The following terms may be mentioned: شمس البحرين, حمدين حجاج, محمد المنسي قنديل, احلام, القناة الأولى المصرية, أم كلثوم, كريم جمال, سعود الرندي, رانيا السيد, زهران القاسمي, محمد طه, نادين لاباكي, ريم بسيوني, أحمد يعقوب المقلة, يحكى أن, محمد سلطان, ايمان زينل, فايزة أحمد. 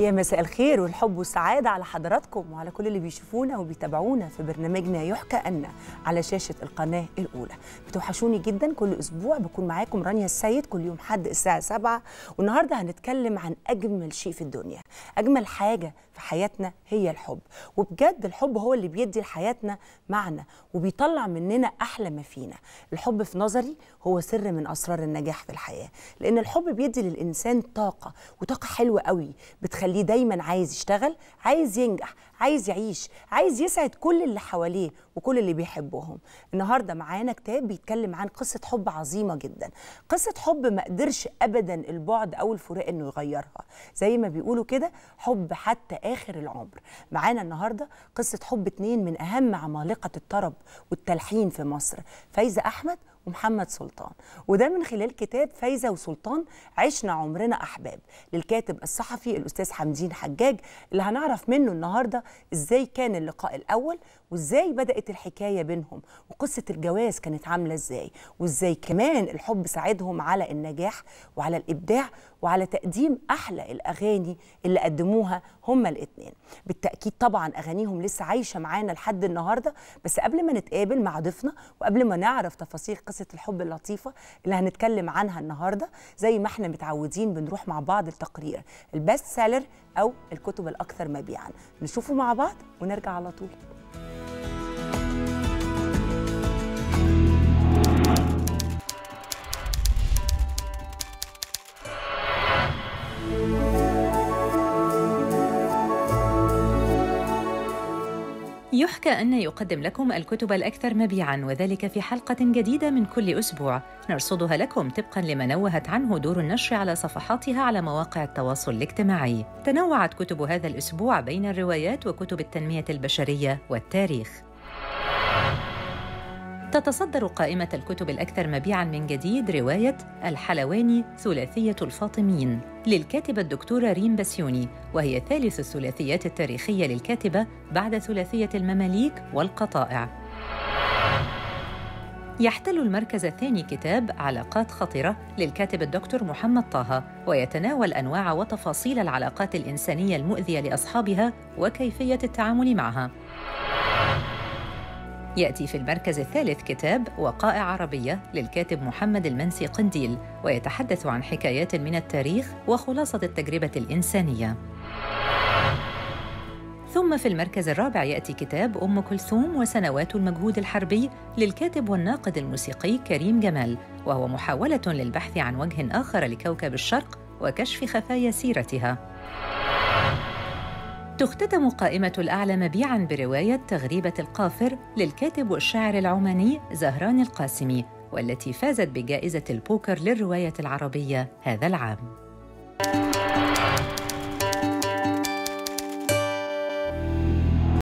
يا مساء الخير والحب والسعادة على حضراتكم وعلى كل اللي بيشوفونا وبيتابعونا في برنامجنا يحكى أن على شاشة القناة الأولى. بتوحشوني جدا، كل أسبوع بكون معاكم رانيا السيد كل يوم حد الساعة 7، والنهاردة هنتكلم عن أجمل شيء في الدنيا، أجمل حاجة في حياتنا هي الحب. وبجد الحب هو اللي بيدي لحياتنا معنى وبيطلع مننا أحلى ما فينا. الحب في نظري هو سر من أسرار النجاح في الحياة، لأن الحب بيدي للإنسان طاقة، وطاقة حلوة قوي بتخليه دايما عايز يشتغل، عايز ينجح، عايز يعيش، عايز يسعد كل اللي حواليه وكل اللي بيحبهم. النهارده معانا كتاب بيتكلم عن قصة حب عظيمة جدا، قصة حب ما قدرش أبدا البعد أو الفراق إنه يغيرها، زي ما بيقولوا كده حب حتى آخر العمر. معانا النهارده قصة حب اتنين من أهم عمالقة الطرب والتلحين في مصر، فايزة أحمد ومحمد سلطان، وده من خلال كتاب فايزة وسلطان عشنا عمرنا أحباب للكاتب الصحفي الأستاذ حمدين حجاج، اللي هنعرف منه النهاردة إزاي كان اللقاء الأول وإزاي بدأت الحكاية بينهم، وقصة الجواز كانت عاملة إزاي، وإزاي كمان الحب ساعدهم على النجاح وعلى الإبداع وعلى تقديم أحلى الأغاني اللي قدموها هما الاتنين. بالتأكيد طبعا أغانيهم لسه عايشة معانا لحد النهاردة. بس قبل ما نتقابل مع ضيفنا وقبل ما نعرف تفاصيل قصة الحب اللطيفة اللي هنتكلم عنها النهاردة، زي ما احنا متعودين بنروح مع بعض التقرير البست سيلر أو الكتب الأكثر مبيعا، نشوفه مع بعض ونرجع على طول. يحكى أن يقدم لكم الكتب الأكثر مبيعاً، وذلك في حلقة جديدة من كل أسبوع نرصدها لكم طبقاً لما نوهت عنه دور النشر على صفحاتها على مواقع التواصل الاجتماعي. تنوعت كتب هذا الأسبوع بين الروايات وكتب التنمية البشرية والتاريخ. تتصدر قائمة الكتب الأكثر مبيعاً من جديد رواية الحلواني ثلاثية الفاطميين للكاتبة الدكتورة ريم بسيوني، وهي ثالث الثلاثيات التاريخية للكاتبة بعد ثلاثية المماليك والقطائع. يحتل المركز الثاني كتاب علاقات خطرة للكاتب الدكتور محمد طه، ويتناول أنواع وتفاصيل العلاقات الإنسانية المؤذية لأصحابها وكيفية التعامل معها. يأتي في المركز الثالث كتاب وقائع عربية للكاتب محمد المنسي قنديل، ويتحدث عن حكايات من التاريخ وخلاصة التجربة الإنسانية. ثم في المركز الرابع يأتي كتاب أم كلثوم وسنوات المجهود الحربي للكاتب والناقد الموسيقي كريم جمال، وهو محاولة للبحث عن وجه آخر لكوكب الشرق وكشف خفايا سيرتها. تختتم قائمة الأعلى مبيعاً برواية تغريبة القافر للكاتب والشاعر العماني زهران القاسمي، والتي فازت بجائزة البوكر للرواية العربية هذا العام.